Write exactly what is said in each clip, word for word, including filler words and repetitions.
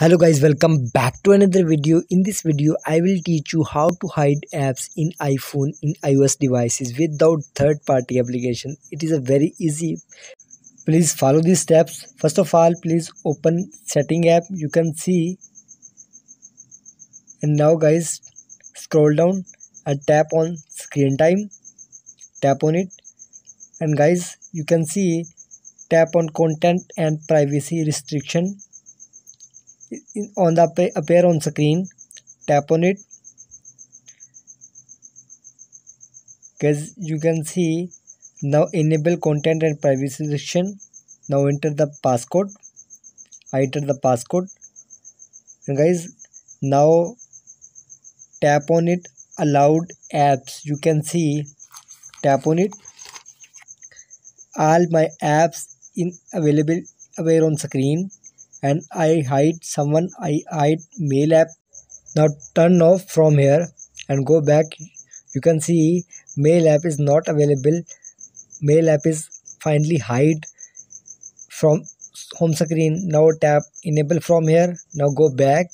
Hello guys, welcome back to another video. In this video I will teach you how to hide apps in iPhone in iOS devices without third-party application. It is a very easy. Please follow these steps. First of all, please open setting app, you can see, and now guys scroll down and tap on screen time, tap on it, and guys you can see tap on content and privacy restriction. On the appear on screen, tap on it. Guys, you can see now enable content and privacy restriction. Now enter the passcode. I enter the passcode. And guys, now tap on it. Allowed apps. You can see, tap on it. All my apps in available appear on screen. And I hide someone, I hide mail app. Now turn off from here and go back. You can see mail app is not available. Mail app is finally hide from home screen. Now tap enable from here. Now go back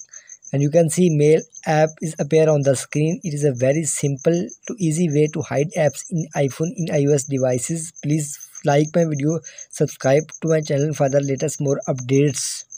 and you can see mail app is appear on the screen. It is a very simple to easy way to hide apps in iPhone in iOS devices. Please like my video, subscribe to my channel for the latest more updates.